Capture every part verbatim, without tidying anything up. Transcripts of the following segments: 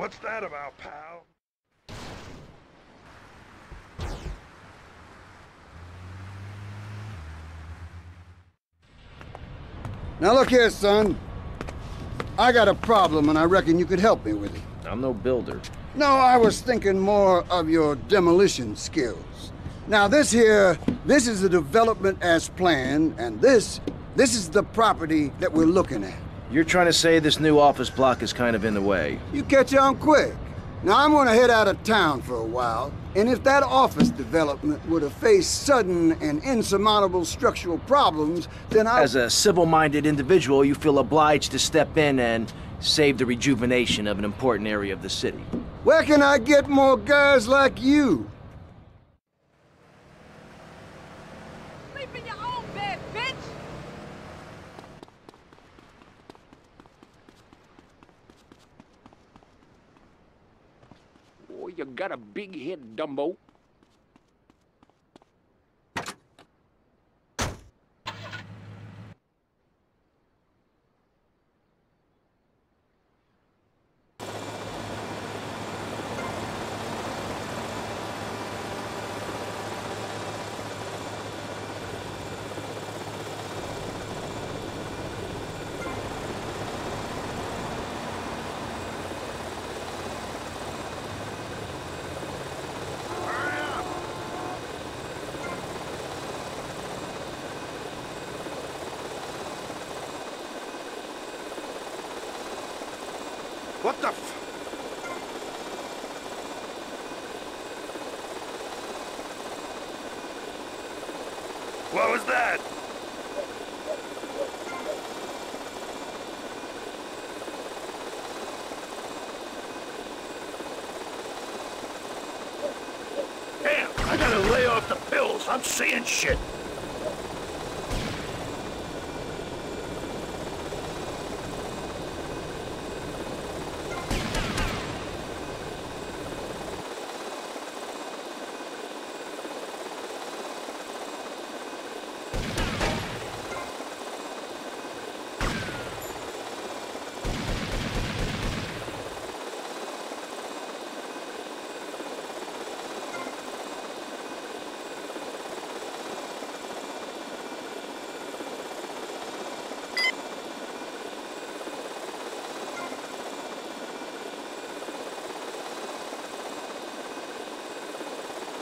What's that about, pal? Now look here, son. I got a problem, and I reckon you could help me with it. I'm no builder. No, I was thinking more of your demolition skills. Now this here, this is the development as planned, and this, this is the property that we're looking at. You're trying to say this new office block is kind of in the way. You catch on quick. Now I'm gonna head out of town for a while, and if that office development were to face sudden and insurmountable structural problems, then I... As a civil-minded individual, you feel obliged to step in and save the rejuvenation of an important area of the city. Where can I get more guys like you? Sleep in your own bed, bitch! Oh, you got a big head, Dumbo. What the f- What was that? Damn, I gotta lay off the pills. I'm seeing shit.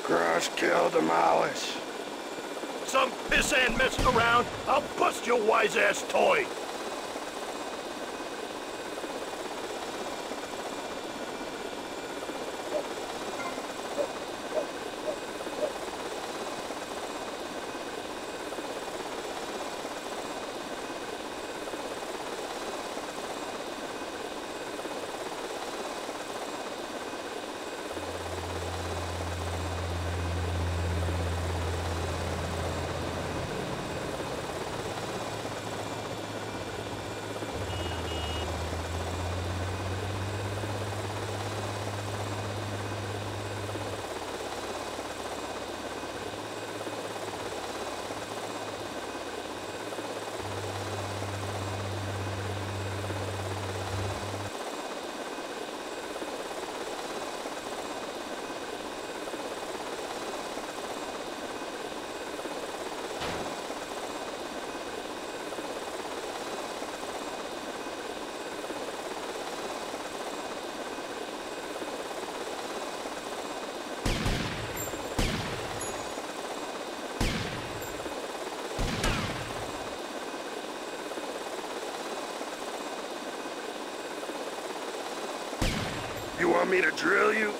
Crush, kill, demolish. Some piss and mess around, I'll bust your wise-ass toy. You want me to drill you?